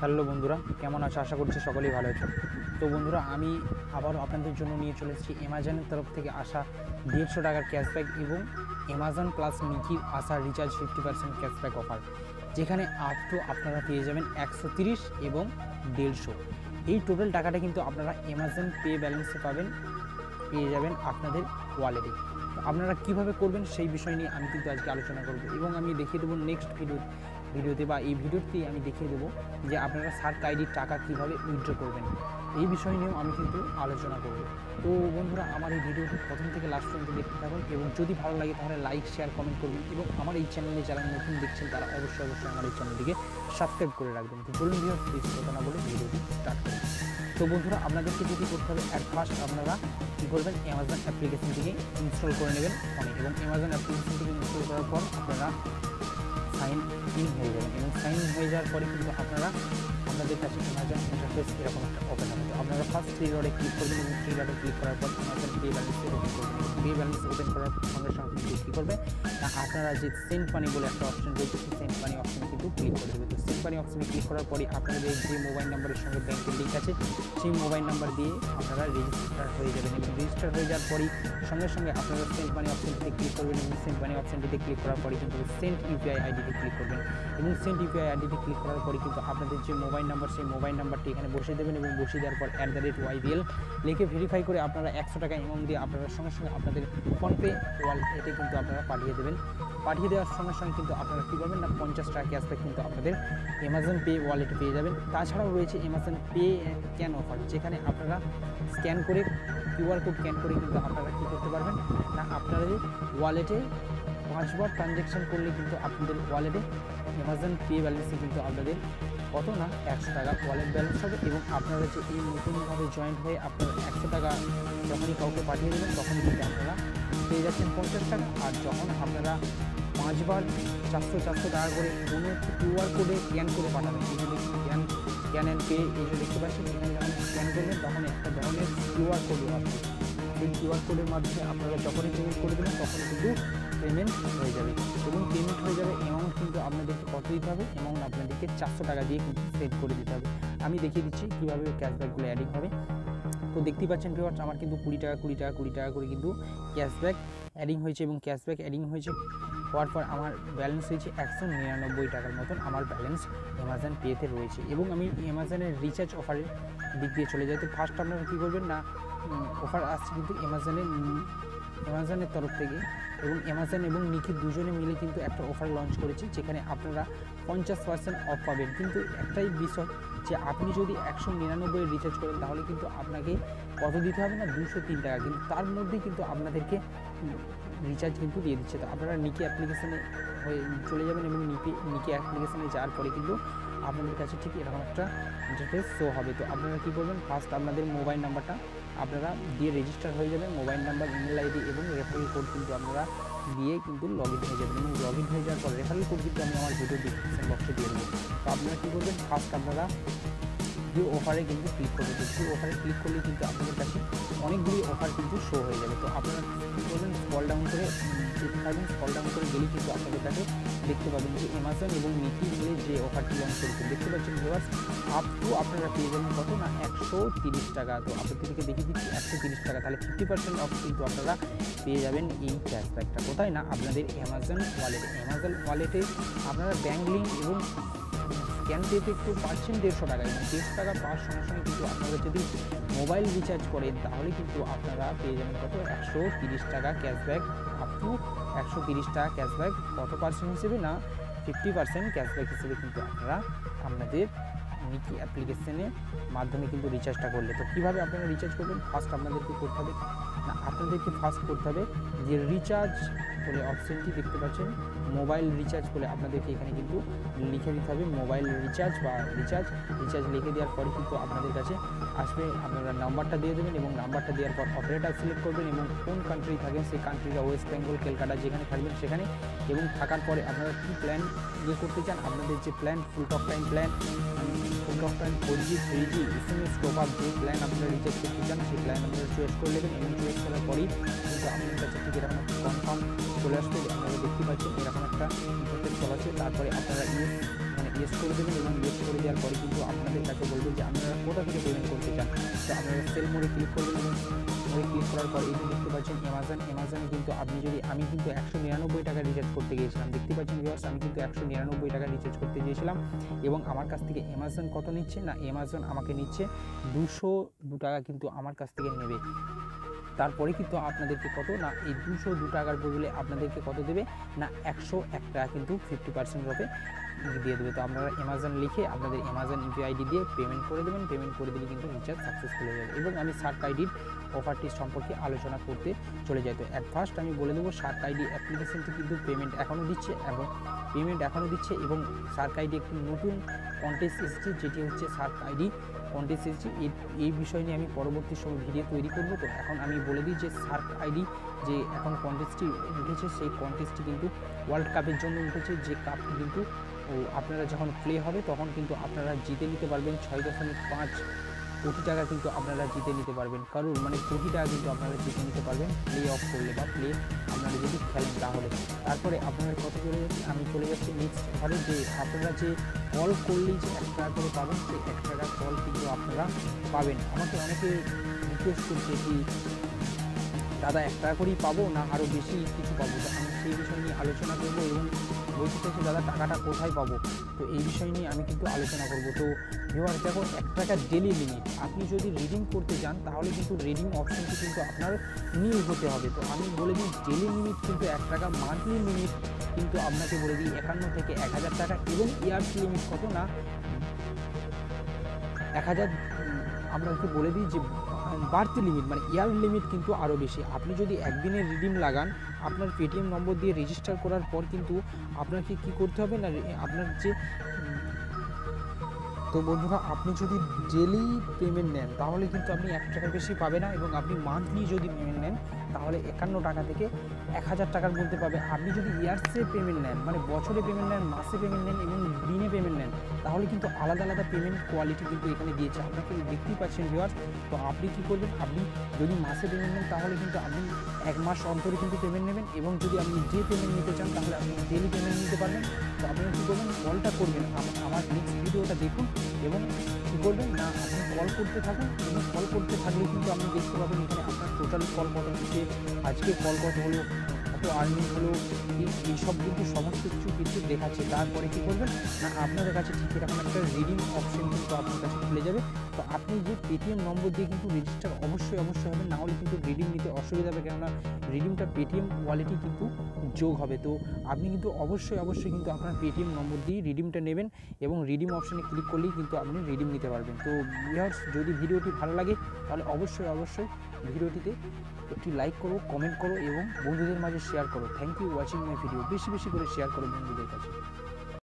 Hello বন্ধুরা, কেমন আছো? আশা করছি সকলেই ভালো আছো। তো বন্ধুরা, আমি আবারও আপনাদের জন্য নিয়ে চলে এসেছি অ্যামাজনের তরফ থেকে আসা 150 টাকার ক্যাশব্যাক এবং অ্যামাজন প্লাস নিকি আসা রিচার্জ 50% ক্যাশব্যাক অফার, যেখানে আপ টু আপনারা পেয়ে যাবেন 130 এবং 150। এই টোটাল টাকাটা কিন্তু আপনারা অ্যামাজন পে ব্যালেন্সে পেয়ে যাবেন আপনাদের ওয়ালেটে। আপনারা কিভাবে করবেন সেই বিষয় নিয়ে আমি কিন্তু আজকে আলোচনা করব এবং আমি দেখিয়ে দেবো নেক্সট ভিডিওতে বা এই ভিডিওতেই আমি দেখিয়ে দেবো যে আপনারা সার্ক আইডির টাকা কীভাবে উইথড্র করবেন, এই বিষয় নিয়েও আমি কিন্তু আলোচনা করব। তো বন্ধুরা, আমার এই ভিডিওটি প্রথম থেকে লাস্ট পর্যন্ত দেখতে থাকুন এবং যদি ভালো লাগে তাহলে লাইক, শেয়ার, কমেন্ট করবেন এবং আমার এই চ্যানেলে যারা নতুন দেখছেন তারা অবশ্যই আমার এই চ্যানেলটিকে সাবস্ক্রাইব করে রাখবেন। তো চলুন কথা না বলে ভিডিওটি স্টার্ট করুন। তো বন্ধুরা, আপনাদেরকে যেটি করতে হবে, অ্যাট ফার্স্ট আপনারা কী করবেন, অ্যামাজন অ্যাপ্লিকেশনটিকে ইনস্টল করে নেবেন ফোনে এবং অ্যামাজন অ্যাপ্লিকেশনটিকে ইনস্টল করার পর আপনারা সাইন ইন হয়ে যাবেন এবং সাইন ইন হয়ে যাওয়ার পরে কিন্তু আপনাদের কাছে অ্যামাজন ইন্টারফেস এরকম একটা ওপেন হবে। আপনারা ফার্স্ট থ্রি ডটে ক্লিক করবেন এবং থ্রি ডটে ক্লিক করার পর অ্যামাজন পে ব্যালেন্সে ওপেন করবেন। পে ব্যালেন্স ওপেন করার সঙ্গে সঙ্গে কিন্তু কী করবেন না, আপনারা যে সেন্ড মানি বলে একটা অপশন রয়েছে, সেই সেন্ড মানি অপশন কিন্তু ক্লিক করে দেবে। তো সেন্ড মানি অপশনে ক্লিক করার পরে আপনাদের যে মোবাইল নাম্বারের সঙ্গে ব্যাংকের লিঙ্ক আছে সেই মোবাইল নাম্বার দিয়ে আপনারা রেজিস্টার হয়ে যাবেন এবং রেজিস্টার হয়ে যাওয়ার পরই সঙ্গে সঙ্গে আপনারা সেন্ড মানি অপশনটিতে ক্লিক করবেন এবং সেন্ড মানি অপশনটিতে ক্লিক করার পরে কিন্তু সেন্ড ইউপিআই আইডিতে ক্লিক করবেন এবং সেন্ড ইউপিআই আইডিতে ক্লিক করার পরে কিন্তু আপনাদের যে মোবাইল নাম্বার, সেই মোবাইল নাম্বারটি এখানে বসিয়ে দেবেন এবং বসিয়ে দেওয়ার পর @YBL লিখে ভেরিফাই করে আপনারা 100 টাকা অ্যামাউন্ট দিয়ে আপনারা সঙ্গে সঙ্গে আপনাদের ফোনপে ওয়ালেটে কিন্তু আপনারা পাঠিয়ে দেবেন। পাঠিয়ে দেওয়ার সঙ্গে সঙ্গে কিন্তু আপনারা কী করবেন না, 50 টাকা ক্যাশব্যাক কিন্তু আপনাদের অ্যামাজন পে ওয়ালেটে পেয়ে যাবেন। তাছাড়াও রয়েছে অ্যামাজন পে স্ক্যান অফার, যেখানে আপনারা স্ক্যান করে কিউআর কোড স্ক্যান করে কিন্তু আপনারা কী করতে পারবেন না, আপনাদের ওয়ালেটে 5 বার ট্রানজ্যাকশান করলে কিন্তু আপনাদের ওয়ালেটে অ্যামাজন পে ব্যালেন্সে কিন্তু আপনাদের কত না 100 টাকা ওয়ালেট ব্যালেন্স হবে এবং আপনারা যে এই নতুনভাবে জয়েন্ট হয়ে আপনারা 100 টাকা যখনই কাউকে পাঠিয়ে দেবেন তখন কিন্তু আপনারা পেয়ে যাচ্ছেন 50 টাকা। আর যখন আপনারা 5 বার 400 টাকা করে কোনো কিউআর কোডে স্ক্যান করে পাঠাবেন, এই যদি স্ক্যান অ্যান্ড পে এই যে দেখতে পাচ্ছেন, এখানে যখন স্ক্যান করবেন তখন একটা ধরনের কিউআর কোড আসবে। সেই কিউআর কোডের মাধ্যমে আপনারা যখনই পেমেন্ট করে দেবেন তখন কিন্তু পেমেন্ট হয়ে যাবে এবং পেমেন্ট হয়ে যাবে। অ্যামাউন্ট কিন্তু আপনাদেরকে কত দিতে হবে, অ্যামাউন্ট আপনাদেরকে 400 টাকা দিয়ে কিন্তু সেট করে দিতে হবে। আমি দেখিয়ে দিচ্ছি কীভাবে ক্যাশব্যাকগুলো অ্যাডিং হবে। তো দেখতেই পাচ্ছেন ভিউয়ার্স, আমার কিন্তু 20 টাকা করে কিন্তু ক্যাশব্যাক অ্যাডিং হয়েছে এবং ক্যাশব্যাক অ্যাডিং হয়েছে হওয়ার পর আমার ব্যালেন্স হয়েছে 199 টাকার মতন আমার ব্যালেন্স অ্যামাজন পেতে রয়েছে। এবং আমি অ্যামাজনের রিচার্জ অফারের দিক দিয়ে চলে যাই। তো ফার্স্ট আপনারা কী করবেন না, অফার আসছে কিন্তু অ্যামাজনের তরফ থেকে এবং অ্যামাজন এবং নিকি দুজনে মিলে কিন্তু একটা অফার লঞ্চ করেছে, যেখানে আপনারা 50% অফ পাবেন। কিন্তু একটাই বিষয় যে আপনি যদি 199 রিচার্জ করেন তাহলে কিন্তু আপনাকে কত দিতে হবে না, 203 টাকা, কিন্তু তার মধ্যে কিন্তু আপনাদেরকে রিচার্জ কিন্তু দিয়ে দিচ্ছে। তো আপনারা নিকি অ্যাপ্লিকেশানে চলে যাবেন এবং নিকি অ্যাপ্লিকেশানে যাওয়ার পরে কিন্তু আপনাদের কাছে ঠিক এরকম একটা ইন্টারফেস শো হবে। তো আপনারা কী করবেন, ফার্স্ট আপনাদের মোবাইল নাম্বারটা আপনারা দিয়ে রেজিস্টার হয়ে যাবেন, মোবাইল নাম্বার, ইমেল আইডি এবং রেফারেল কোড কিন্তু আপনারা দিয়ে কিন্তু লগ ইন হয়ে যাবেন এবং লগ ইন হয়ে যাওয়ার পর রেফারেল কোড কিন্তু আমি আমার ভিডিও ডিসক্রিপশন বক্সে দিয়ে দেবো। তো আপনারা কী করবেন, ফার্স্ট আপনারা ভিউ অফারে কিন্তু ক্লিক করবেন। ভিউ অফারে ক্লিক করলে কিন্তু আপনাদের কাছে অনেকগুলি অফার কিন্তু শো হয়ে যাবে। তো আপনারা কী করবেন, স্ক্রল ডাউন করে যেতে থাকবেন, স্ক্রল ডাউন করে গেলে কিন্তু আপনাদের কাছে দেখতে পাবেন যে অ্যামাজন এবং নিকি মিলে যে অফারটি লঞ্চ করেছে। দেখতে পাচ্ছেন ভিউয়ার্স, আপ টু আপনারা পেয়ে যাবেন কত না 130 টাকা। তো আপনাদেরকে দেখিয়ে দিচ্ছি 130 টাকা, তাহলে 50% অফ কিন্তু আপনারা পেয়ে যাবেন এই ক্যাশব্যাকটা। কোথায় না, আপনাদের অ্যামাজন ওয়ালেটে আপনারা ব্যাঙ্ক লিঙ্ক এবং ক্যান পেতে একটু পাচ্ছেন 150 টাকা এবং 150 টাকা পাওয়ার সঙ্গে সঙ্গে কিন্তু আপনারা যদি মোবাইল রিচার্জ করেন তাহলে কিন্তু আপনারা পেয়ে যাবেন কত 130 টাকা ক্যাশব্যাক। আপ টু 130 টাকা ক্যাশব্যাক কত পার্সেন্ট হিসেবে না, 50% ক্যাশব্যাক হিসেবে কিন্তু আপনারা আপনাদের নিকি অ্যাপ্লিকেশনের মাধ্যমে কিন্তু রিচার্জটা করলে। তো কীভাবে আপনারা রিচার্জ করবেন, ফার্স্ট আপনাদেরকে করতে হবে না, আপনাদেরকে ফার্স্ট করতে হবে যে রিচার্জ বলে অপশানটি দেখতে পাচ্ছেন, মোবাইল রিচার্জ বলে আপনাদেরকে এখানে কিন্তু লিখে দিতে হবে মোবাইল রিচার্জ বা রিচার্জ লিখে দেওয়ার পরে কিন্তু আপনাদের কাছে আসবে। আপনারা নাম্বারটা দিয়ে দেবেন এবং নাম্বারটা দেওয়ার পর অপারেটার সিলেক্ট করবেন এবং কোন কান্ট্রি থাকেন সেই কান্ট্রিটা ওয়েস্ট বেঙ্গল, কলকাতা যেখানে থাকবেন সেখানে, এবং থাকার পরে আপনারা কী প্ল্যান ইয়ে করতে চান, আপনাদের যে plan full top time plan 4G 3G SMS top up যে প্ল্যান আপনারা রিচার্জ করতে চান সেই প্ল্যান আপনারা চয়েস করে নেবেন এবং চয়েস করার পরেই কিন্তু আপনাদের কাছে ঠিক এরকম একটা কনফার্ম চলে আসবে। আপনারা দেখতে পাচ্ছেন এরকম একটা ইন্টারফেস চলে আসছে। তারপরে আপনারা ইয়েস করে দেবেন এবং ইয়েস করে দেওয়ার পরে কিন্তু আপনাদের কাছে বলবে যে আপনারা কোথা থেকে পেমেন্ট করতে চান। তো আপনারা সেল মোডে ক্লিক করবেন এবং মোডে ক্লিক করার পর এই যে দেখতে পাচ্ছেন অ্যামাজনে কিন্তু আপনি যদি আমি কিন্তু 199 টাকা রিচার্জ করতে গিয়েছিলাম, দেখতে পাচ্ছেন ভিউয়ার্স আমি কিন্তু 199 টাকা রিচার্জ করতে গিয়েছিলাম এবং আমার কাছ থেকে অ্যামাজন কত নিচ্ছে না, অ্যামাজন আমাকে নিচ্ছে 202 টাকা কিন্তু আমার কাছ থেকে নেবে। তারপরে কিন্তু আপনাদেরকে কত না এই 202 টাকার বদলে আপনাদেরকে কত দেবে না 101 টাকা কিন্তু 50% রূপে দিয়ে দেবে। তো আপনারা অ্যামাজন লিখে আপনাদের অ্যামাজন ইউপিআই আইডি দিয়ে পেমেন্ট করে দেবেন, পেমেন্ট করে দিলে কিন্তু রিচার্জ সাকসেসফুল হয়ে যাবে। এবং আমি সার্ক আইডির অফারটি সম্পর্কে আলোচনা করতে চলে যাই। তো অ্যাট ফার্স্ট আমি বলে দেবো সার্ক আইডি অ্যাপ্লিকেশনটি কিন্তু পেমেন্ট এখনও দিচ্ছে এবং সার্ক আইডি একটি নতুন কন্টেস্ট এসেছে যেটি হচ্ছে সার্ক আইডি কন্টেস্ট এসেছে। এই বিষয় নিয়ে আমি পরবর্তী সময় ভিডিও তৈরি করব। তো এখন আমি বলে দিই যে সার্ক আইডি যে এখন কন্টেস্টটি উঠেছে সেই কন্টেস্টটি কিন্তু ওয়ার্ল্ড কাপের জন্য উঠেছে, যে কাপটি কিন্তু আপনারা যখন প্লে হবে তখন কিন্তু আপনারা জিতে নিতে পারবেন 6.5 কোটি টাকা কিন্তু আপনারা জিতে নিতে পারবেন, কারণ মানে কোটি টাকা কিন্তু আপনারা জিতে নিতে পারবেন প্লে অফ করলে বা প্লে আপনারা যদি খেলেন তাহলে। তারপরে আপনারা কত চলে যাচ্ছে আমি চলে যাচ্ছি নেক্সট ঘরে, যে আপনারা যে কল করলেই যে 1 টাকা করে পাবেন সেই 1 টাকা কল কিন্তু আপনারা পাবেন। আমাকে অনেকে রিকোয়েস্ট করছে কি দাদা 1 টাকা করেই পাবো না আরও বেশি কিছু পাবো, আমি সেই বিষয় নিয়ে আলোচনা করবো এবং বলতে চাইছি দাদা টাকাটা কোথায় পাবো, তো এই বিষয় নিয়ে আমি কিন্তু আলোচনা করব। তো ভিউয়ার দেখো 1 টাকা ডেলি লিমিট, আপনি যদি রিডিং করতে চান তাহলে কিন্তু রিডিং অপশনটি কিন্তু আপনার নীল হতে হবে। তো আমি বলে দিই ডেলি লিমিট কিন্তু 1 টাকা, মান্থলি লিমিট কিন্তু আপনাকে বলে দিই 51 থেকে 1000 টাকা এবং ইয়ারলি লিমিট কত না 1000। আমরা একটু বলে দিই যে বাড়তি লিমিট মানে ইয়ার লিমিট কিন্তু আরও বেশি, আপনি যদি একদিনের রিডিম লাগান আপনার পেটিএম নম্বর দিয়ে রেজিস্টার করার পর কিন্তু আপনাকে কি করতে হবে না আপনার যে। তো বন্ধুরা আপনি যদি ডেলি পেমেন্ট নেন তাহলে কিন্তু আপনি 1 টাকা বেশি পাবে না, এবং আপনি মান্থলি যদি পেমেন্ট নেন তাহলে 51 টাকা থেকে 1000 টাকার মধ্যে পাবে। আপনি যদি ইয়ার্সে পেমেন্ট নেন মানে বছরে পেমেন্ট নেন, মাসে পেমেন্ট নেন এবং দিনে পেমেন্ট নেন তাহলে কিন্তু আলাদা আলাদা পেমেন্ট কোয়ালিটি কিন্তু এখানে দিয়েছে, আপনাকে দেখতেই পাচ্ছেন ভিউয়ার্স। তো আপনি কী করবেন, আপনি যদি মাসে পেমেন্ট নেন তাহলে কিন্তু আপনি 1 মাস অন্তরে কিন্তু পেমেন্ট নেবেন, এবং যদি আপনি যে পেমেন্ট নিতে চান তাহলে আপনি ডেলি পেমেন্ট নিতে পারবেন। তো আপনি কী করবেন কলটা করবেন, আমার নেক্সট ভিডিওটা দেখুন এবং কী করবেন না আপনি কল করতে থাকুন, এবং কল করতে থাকলে কিন্তু আপনি দেখতে পাবেন এখানে আপনার টোটাল কল কত হচ্ছে, আজকে কল কত হলো, কত আর্নিং হলো, এইসব কিন্তু সমস্ত কিছু দেখাচ্ছে। তারপরে কী করবেন না আপনাদের কাছে ঠিক এরকম একটা রিডিং অপশন কিন্তু আপনার কাছে খুলে যাবে। তো আপনি যে পেটিএম নম্বর দিয়ে কিন্তু রেজিস্টার অবশ্যই হবে, না হলে কিন্তু রিডিং নিতে অসুবিধা হবে, কেননা রিডিংটা পেটিএম কোয়ালিটি কিন্তু যোগ হবে। তো আপনি কিন্তু অবশ্যই কিন্তু আপনার পেটিএম নম্বর দিয়ে রিডিমটা নেবেন এবং রিডিম অপশানে ক্লিক করলেই কিন্তু আপনি রিডিম নিতে পারবেন। তো ভিউয়ার্স যদি ভিডিওটি ভালো লাগে তাহলে অবশ্যই ভিডিওটিতে একটি লাইক করো, কমেন্ট করো এবং বন্ধুদের মাঝে শেয়ার করো। Thank you watching my video, বেশি করে শেয়ার করো বন্ধুদের কাছে।